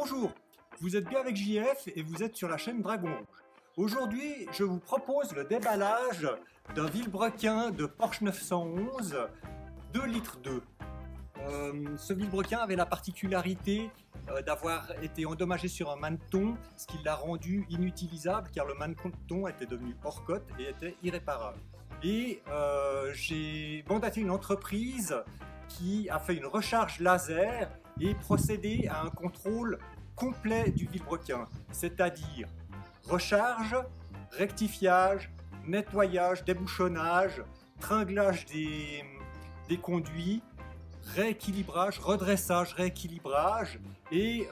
Bonjour, vous êtes bien avec JF et vous êtes sur la chaîne Dragon Rouge. Aujourd'hui, je vous propose le déballage d'un Vilebrequin de Porsche 911 2 litres 2. Ce Vilebrequin avait la particularité d'avoir été endommagé sur un manneton, ce qui l'a rendu inutilisable car le manneton était devenu hors cote et était irréparable. Et j'ai mandaté une entreprise qui a fait une recharge laser et procéder à un contrôle complet du Vilebrequin, c'est-à-dire recharge, rectifiage, nettoyage, débouchonnage, tringlage des conduits, rééquilibrage, redressage, rééquilibrage et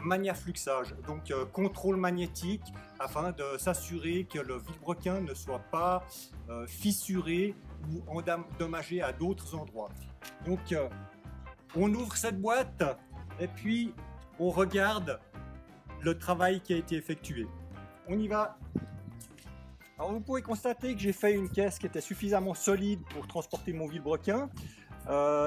magnafluxage, donc contrôle magnétique afin de s'assurer que le Vilebrequin ne soit pas fissuré ou endommagé à d'autres endroits. Donc on ouvre cette boîte et puis on regarde le travail qui a été effectué. On y va. Alors vous pouvez constater que j'ai fait une caisse qui était suffisamment solide pour transporter mon Vilebrequin.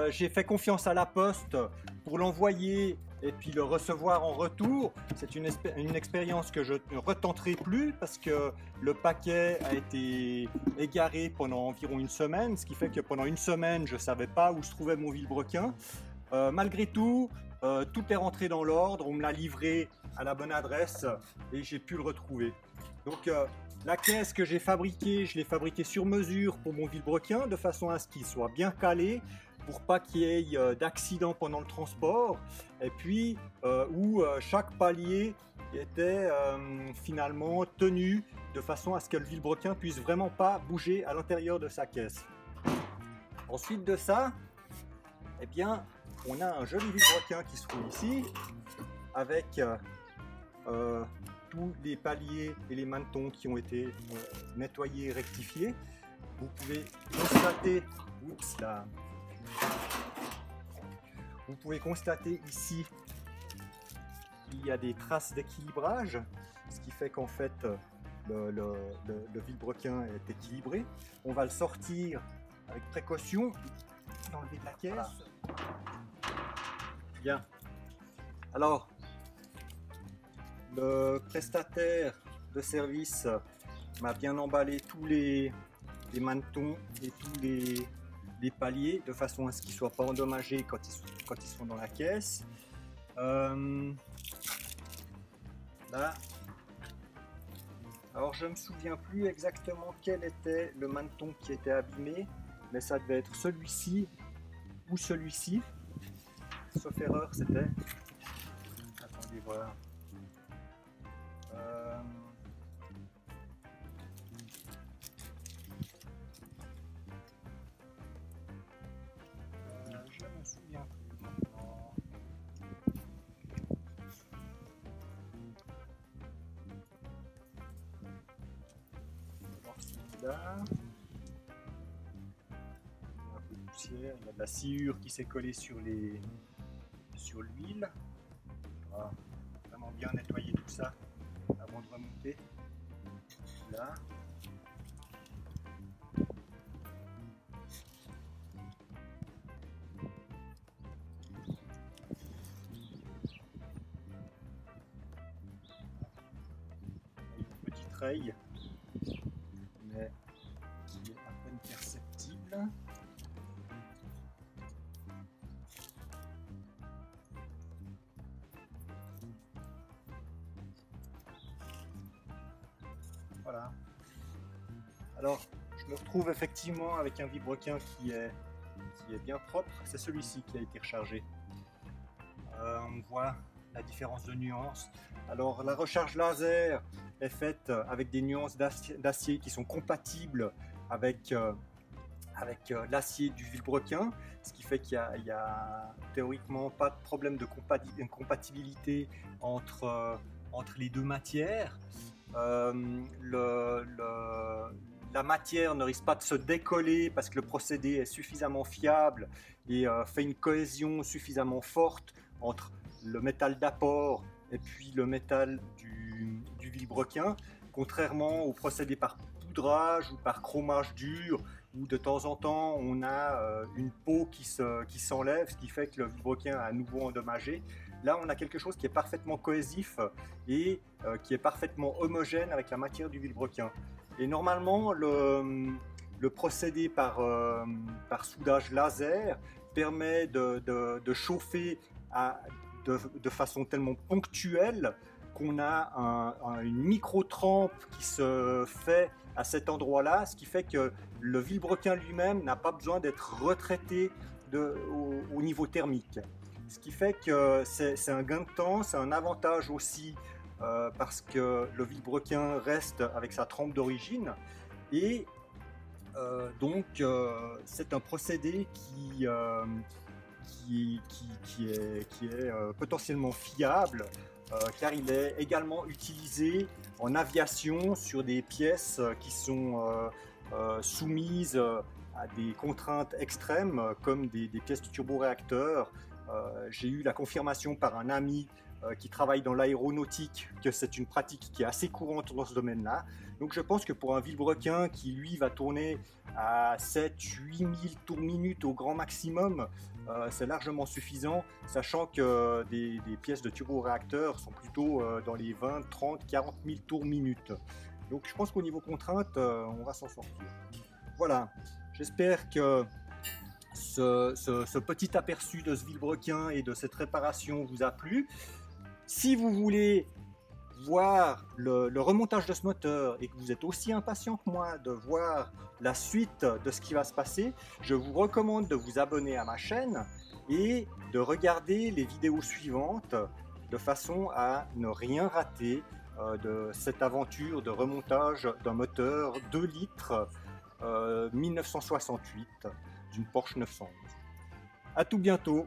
J'ai fait confiance à la poste pour l'envoyer et puis le recevoir en retour. C'est une expérience que je ne retenterai plus parce que le paquet a été égaré pendant environ une semaine, ce qui fait que pendant une semaine, je ne savais pas où se trouvait mon Vilebrequin. Malgré tout, tout est rentré dans l'ordre, on me l'a livré à la bonne adresse et j'ai pu le retrouver. Donc la caisse que j'ai fabriquée, je l'ai fabriquée sur mesure pour mon Vilebrequin de façon à ce qu'il soit bien calé pour pas qu'il y ait d'accident pendant le transport, et puis où chaque palier était finalement tenu de façon à ce que le Vilebrequin puisse vraiment pas bouger à l'intérieur de sa caisse. Ensuite de ça, eh bien, on a un joli Vilebrequin qui se trouve ici, avec tous les paliers et les mannetons qui ont été nettoyés et rectifiés. Vous pouvez constater, ici qu'il y a des traces d'équilibrage, ce qui fait qu'en fait le Vilebrequin est équilibré. On va le sortir avec précaution, enlever de la caisse. Voilà. Bien. Alors, le prestataire de service m'a bien emballé tous les mannetons et tous les paliers de façon à ce qu'ils ne soient pas endommagés quand ils sont dans la caisse. Là. Alors, je ne me souviens plus exactement quel était le manneton qui était abîmé, mais ça devait être celui-ci ou celui-ci. Sauf erreur, c'était... Attendez, voilà. Je ne me souviens plus maintenant. Alors celui-là... Un peu de poussière, il y a de la sciure qui s'est collée sur l'huile. Voilà. Vraiment bien nettoyer tout ça avant de remonter. Là. Une petite raie, mais qui est à peine perceptible. Voilà. Alors, je me retrouve effectivement avec un Vilebrequin qui est bien propre. C'est celui-ci qui a été rechargé. On voit la différence de nuances. Alors, la recharge laser est faite avec des nuances d'acier qui sont compatibles avec l'acier du Vilebrequin, ce qui fait qu'il n'y a théoriquement pas de problème de compatibilité entre les deux matières. La matière ne risque pas de se décoller parce que le procédé est suffisamment fiable et fait une cohésion suffisamment forte entre le métal d'apport et puis le métal du Vilebrequin, contrairement au procédé par poudrage ou par chromage dur où de temps en temps on a une peau qui s'enlève, ce qui fait que le vilebrequin est à nouveau endommagé. Là on a quelque chose qui est parfaitement cohésif et qui est parfaitement homogène avec la matière du vilebrequin. Et normalement le procédé par soudage laser permet de chauffer de façon tellement ponctuelle qu'on a une micro-trempe qui se fait à cet endroit-là, ce qui fait que le vilebrequin lui-même n'a pas besoin d'être retraité au niveau thermique. Ce qui fait que c'est un gain de temps, c'est un avantage aussi parce que le vilebrequin reste avec sa trempe d'origine et donc c'est un procédé qui est potentiellement fiable car il est également utilisé en aviation sur des pièces qui sont soumises à des contraintes extrêmes comme des pièces de turboréacteurs. J'ai eu la confirmation par un ami qui travaille dans l'aéronautique que c'est une pratique qui est assez courante dans ce domaine-là. Donc je pense que pour un vilebrequin qui lui va tourner à 7 000 à 8 000 tours minutes au grand maximum, c'est largement suffisant, sachant que des pièces de turboréacteurs sont plutôt dans les 20 30 40 000 tours minutes. Donc je pense qu'au niveau contrainte, on va s'en sortir. Voilà, j'espère que ce petit aperçu de ce vilebrequin et de cette réparation vous a plu. Si vous voulez voir le remontage de ce moteur et que vous êtes aussi impatient que moi de voir la suite de ce qui va se passer, je vous recommande de vous abonner à ma chaîne et de regarder les vidéos suivantes de façon à ne rien rater de cette aventure de remontage d'un moteur 2 litres 1968 d'une Porsche 911. À tout bientôt.